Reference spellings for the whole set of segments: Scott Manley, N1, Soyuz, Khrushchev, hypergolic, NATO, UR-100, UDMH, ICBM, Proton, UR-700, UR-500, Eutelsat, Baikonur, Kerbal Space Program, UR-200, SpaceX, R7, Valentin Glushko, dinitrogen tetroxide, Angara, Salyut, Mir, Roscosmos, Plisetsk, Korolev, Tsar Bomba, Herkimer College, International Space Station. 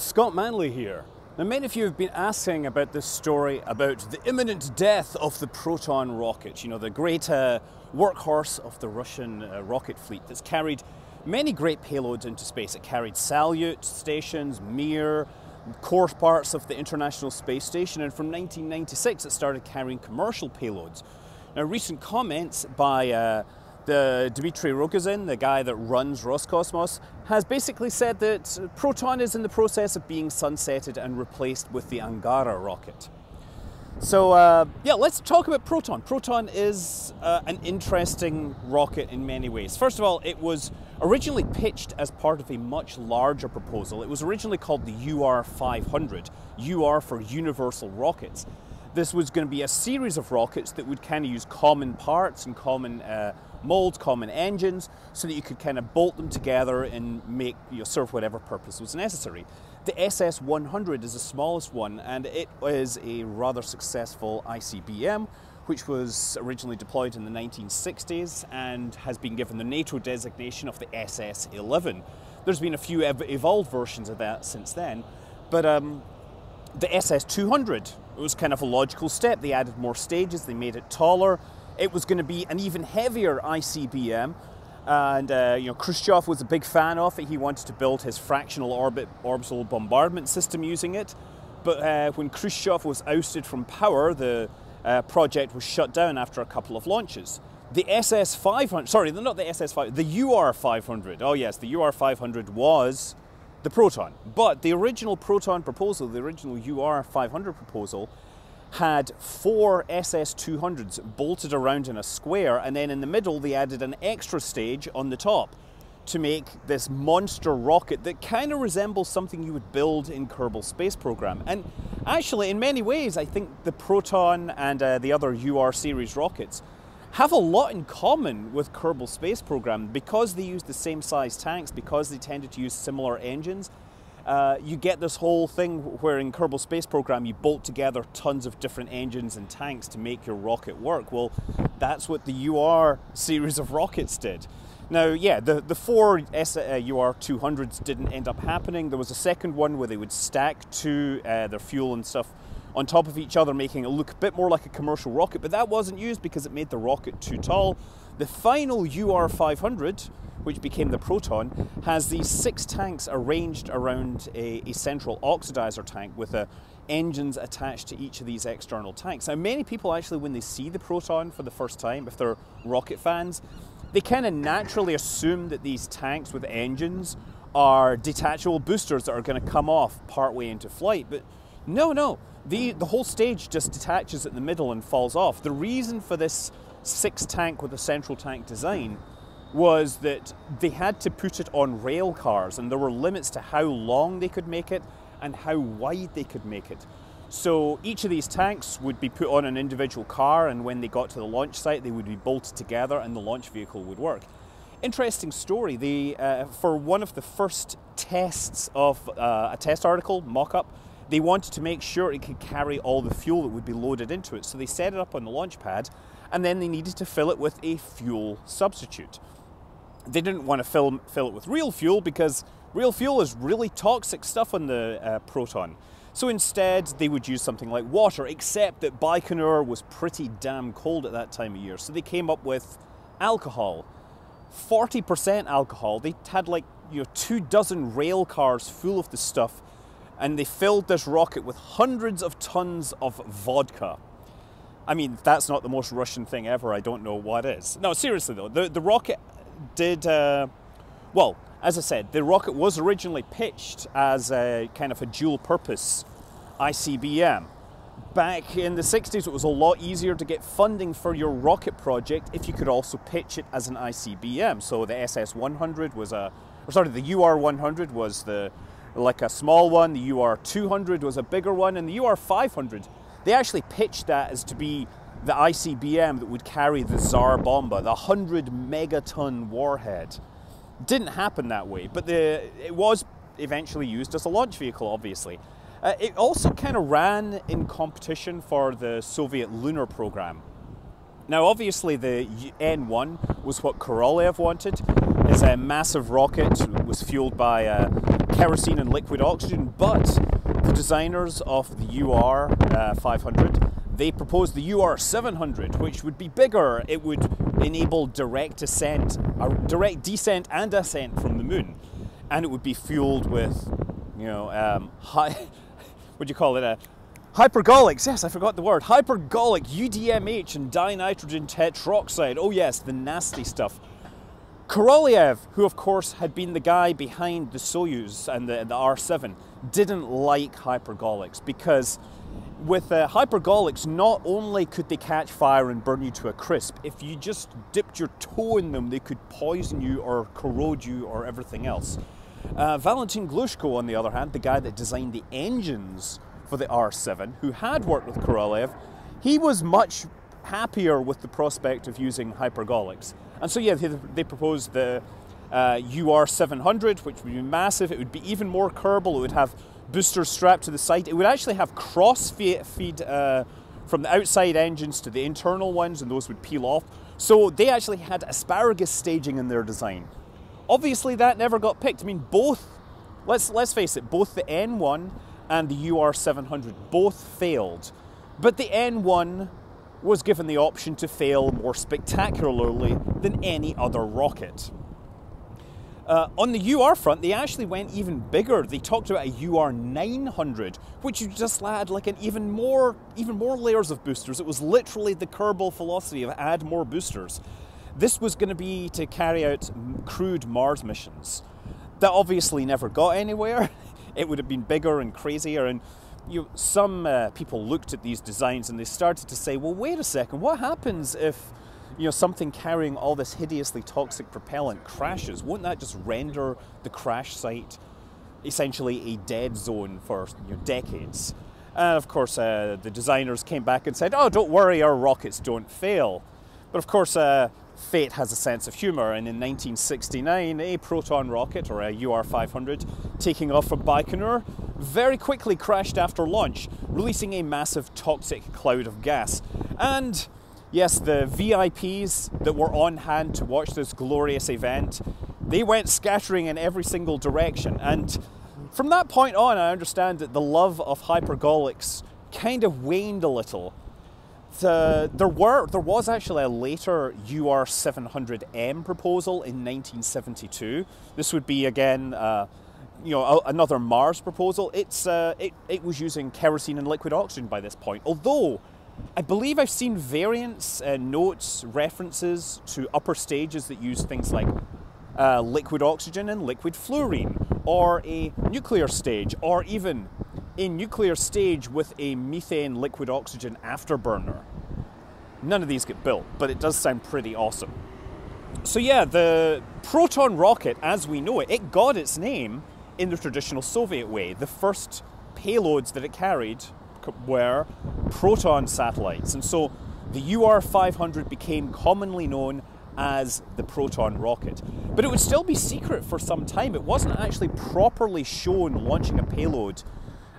it's Scott Manley here. Now, many of you have been asking about this story about the imminent death of the Proton rocket, you know, the great workhorse of the Russian rocket fleet that's carried many great payloads into space. It carried Salyut stations, Mir, core parts of the International Space Station, and from 1996 it started carrying commercial payloads. Now, recent comments by the Dmitry Rogozin, the guy that runs Roscosmos, has basically said that Proton is in the process of being sunsetted and replaced with the Angara rocket. So yeah, let's talk about Proton. Proton is an interesting rocket in many ways. First of all, it was originally pitched as part of a much larger proposal. It was originally called the UR-500, UR for Universal Rockets. This was going to be a series of rockets that would kind of use common parts and common molds, common engines, so that you could kind of bolt them together and make, you know, serve whatever purpose was necessary. The SS-100 is the smallest one, and it is a rather successful ICBM, which was originally deployed in the 1960s and has been given the NATO designation of the SS-11. There's been a few evolved versions of that since then, but the SS-200 was kind of a logical step. They added more stages, they made it taller. It was going to be an even heavier ICBM, and you know, Khrushchev was a big fan of it. He wanted to build his fractional orbital bombardment system using it. But when Khrushchev was ousted from power, the project was shut down after a couple of launches. The SS-500, sorry, not the SS-500, the UR-500. Oh yes, the UR-500 was the Proton. But the original Proton proposal, the original UR-500 proposal, had four SS-200s bolted around in a square, and then in the middle they added an extra stage on the top to make this monster rocket that kind of resembles something you would build in Kerbal Space Program. And actually, in many ways, I think the Proton and the other UR series rockets have a lot in common with Kerbal Space Program because they use the same size tanks, because they tended to use similar engines. You get this whole thing where in Kerbal Space Program you bolt together tons of different engines and tanks to make your rocket work. Well, that's what the UR series of rockets did. Now, yeah, the four UR-200s didn't end up happening. There was a second one where they would stack two, their fuel and stuff on top of each other, making it look a bit more like a commercial rocket, but that wasn't used because it made the rocket too tall. The final UR-500, which became the Proton, has these six tanks arranged around a central oxidizer tank with engines attached to each of these external tanks. Now, many people actually, when they see the Proton for the first time, if they're rocket fans, they kind of naturally assume that these tanks with engines are detachable boosters that are going to come off partway into flight, but no, no. The whole stage just detaches at the middle and falls off. The reason for this six tank with a central tank design was that they had to put it on rail cars, and there were limits to how long they could make it and how wide they could make it. So each of these tanks would be put on an individual car, and when they got to the launch site they would be bolted together and the launch vehicle would work. Interesting story, for one of the first tests of a test article, mock-up, they wanted to make sure it could carry all the fuel that would be loaded into it, so they set it up on the launch pad, and then they needed to fill it with a fuel substitute. They didn't want to fill it with real fuel because real fuel is really toxic stuff on the Proton. So instead, they would use something like water, except that Baikonur was pretty damn cold at that time of year, so they came up with alcohol. 40% alcohol. They had, like, you know, 24 rail cars full of the stuff, and they filled this rocket with hundreds of tons of vodka. I mean, if that's not the most Russian thing ever, I don't know what is. No, seriously though, the rocket did, well, as I said, the rocket was originally pitched as a kind of a dual-purpose ICBM. Back in the 60s, it was a lot easier to get funding for your rocket project if you could also pitch it as an ICBM. So the SS-100 was the UR-100 was like a small one, the UR-200 was a bigger one, and the UR-500, they actually pitched that as to be the ICBM that would carry the Tsar Bomba, the 100-megaton warhead. Didn't happen that way, but it was eventually used as a launch vehicle, obviously. It also kind of ran in competition for the Soviet lunar program. Now, obviously, the N1 was what Korolev wanted, is a massive rocket. It was fueled by kerosene and liquid oxygen, but the designers of the UR-500, they proposed the UR-700, which would be bigger. It would enable direct descent and ascent from the moon, and it would be fueled with, you know, hypergolics, yes, I forgot the word, hypergolic UDMH and dinitrogen tetroxide. Oh yes, the nasty stuff. Korolev, who of course had been the guy behind the Soyuz and the R7, didn't like hypergolics, because with hypergolics, not only could they catch fire and burn you to a crisp, if you just dipped your toe in them, they could poison you or corrode you or everything else. Valentin Glushko, on the other hand, the guy that designed the engines for the R7, who had worked with Korolev, he was much happier with the prospect of using hypergolics. And so yeah, they proposed the UR-700, which would be massive. It would be even more Kerbal. It would have boosters strapped to the side. It would actually have cross-feed from the outside engines to the internal ones, and those would peel off. So they actually had asparagus staging in their design. Obviously, that never got picked. I mean, both, let's face it, both the N1 and the UR-700 both failed. But the N1 was given the option to fail more spectacularly than any other rocket. On the UR front, they actually went even bigger. They talked about a UR-900, which you just had like an even more layers of boosters. It was literally the Kerbal philosophy of add more boosters. This was going to be to carry out crewed Mars missions. That obviously never got anywhere. It would have been bigger and crazier. And you know, some people looked at these designs and they started to say, well, wait a second, what happens if, you know, something carrying all this hideously toxic propellant crashes? Won't that just render the crash site essentially a dead zone for, you know, decades? And of course, the designers came back and said, oh, don't worry, our rockets don't fail. But of course, fate has a sense of humor, and in 1969, a Proton rocket, or a UR-500, taking off from Baikonur, very quickly crashed after launch, releasing a massive toxic cloud of gas. And yes, the VIPs that were on hand to watch this glorious event, they went scattering in every single direction. And from that point on, I understand that the love of hypergolics kind of waned a little. There was actually a later UR-700M proposal in 1972. This would be, again, you know, another Mars proposal. It was using kerosene and liquid oxygen by this point, although I believe I've seen variants, notes, references to upper stages that use things like liquid oxygen and liquid fluorine, or a nuclear stage, or even a nuclear stage with a methane liquid oxygen afterburner. None of these get built, but it does sound pretty awesome. So yeah, the Proton rocket, as we know it, it got its name in the traditional Soviet way. The first payloads that it carried were Proton satellites, and so the UR-500 became commonly known as the Proton rocket. But it would still be secret for some time. It wasn't actually properly shown launching a payload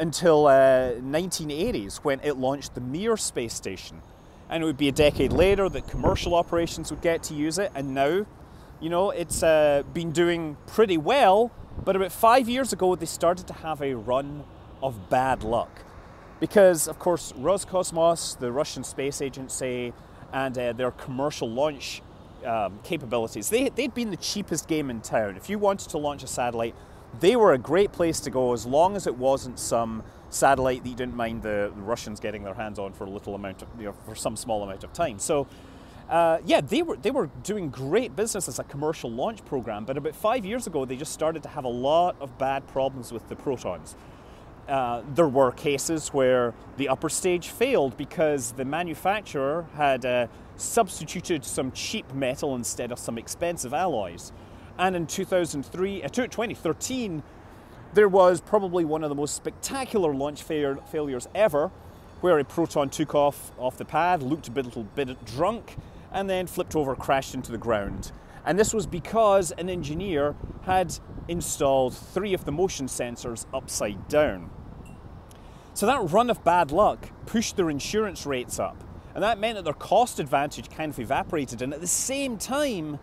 until 1980s, when it launched the Mir space station, and it would be a decade later that commercial operations would get to use it. And now, you know, it's been doing pretty well, but about 5 years ago they started to have a run of bad luck. Because, of course, Roscosmos, the Russian space agency, and their commercial launch capabilities, they'd been the cheapest game in town. If you wanted to launch a satellite, they were a great place to go, as long as it wasn't some satellite that you didn't mind the Russians getting their hands on for a little amount of, you know, for some small amount of time. So, yeah, they were doing great business as a commercial launch program, but about 5 years ago, they just started to have a lot of bad problems with the Protons. There were cases where the upper stage failed because the manufacturer had substituted some cheap metal instead of some expensive alloys. And in 2013, there was probably one of the most spectacular launch failures ever, where a Proton took off the pad, looked a little bit drunk, and then flipped over, crashed into the ground. And this was because an engineer had installed three of the motion sensors upside down. So that run of bad luck pushed their insurance rates up, and that meant that their cost advantage kind of evaporated. And at the same time,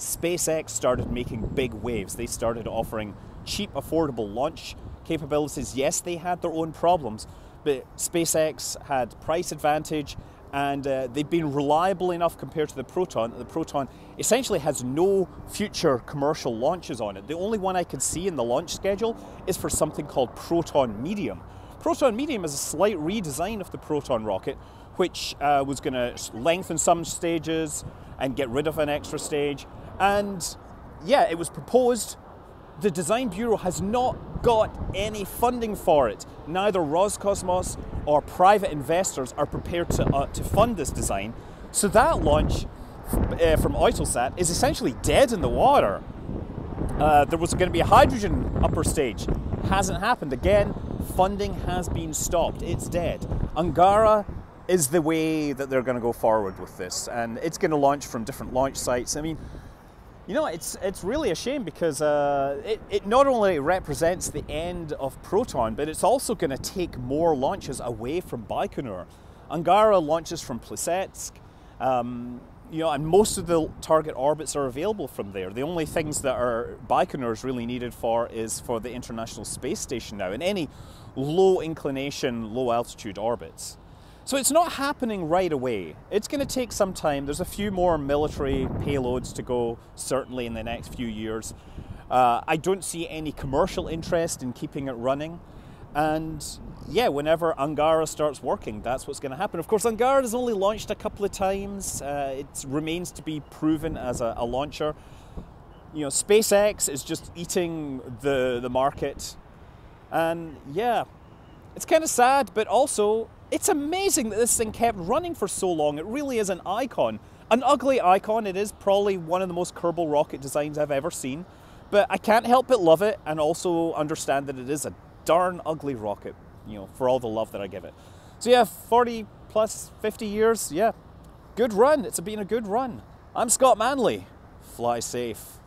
SpaceX started making big waves. They started offering cheap, affordable launch capabilities. Yes, they had their own problems, but SpaceX had price advantage, and they've been reliable enough compared to the Proton. The Proton essentially has no future commercial launches on it. The only one I can see in the launch schedule is for something called Proton Medium. Proton Medium is a slight redesign of the Proton rocket, which was going to lengthen some stages and get rid of an extra stage. And yeah, it was proposed. The design bureau has not got any funding for it. Neither Roscosmos or private investors are prepared to fund this design. So that launch from Eutelsat is essentially dead in the water. There was going to be a hydrogen upper stage. Hasn't happened. Again, funding has been stopped. It's dead. Angara is the way that they're going to go forward with this, and it's going to launch from different launch sites. I mean, you know, it's really a shame, because it not only represents the end of Proton, but it's also going to take more launches away from Baikonur. Angara launches from Plisetsk, you know, and most of the target orbits are available from there. The only things that are Baikonur is really needed for is for the International Space Station now, and any low inclination, low altitude orbits. So it's not happening right away. It's going to take some time. There's a few more military payloads to go, certainly in the next few years. I don't see any commercial interest in keeping it running. And yeah, whenever Angara starts working, that's what's going to happen. Of course, Angara has only launched a couple of times. It remains to be proven as a launcher. You know, SpaceX is just eating the market. And yeah, it's kind of sad, but also, it's amazing that this thing kept running for so long. It really is an icon. An ugly icon. It is probably one of the most Kerbal rocket designs I've ever seen. But I can't help but love it, and also understand that it is a darn ugly rocket, you know, for all the love that I give it. So yeah, 40 plus 50 years, yeah. Good run. It's been a good run. I'm Scott Manley. Fly safe.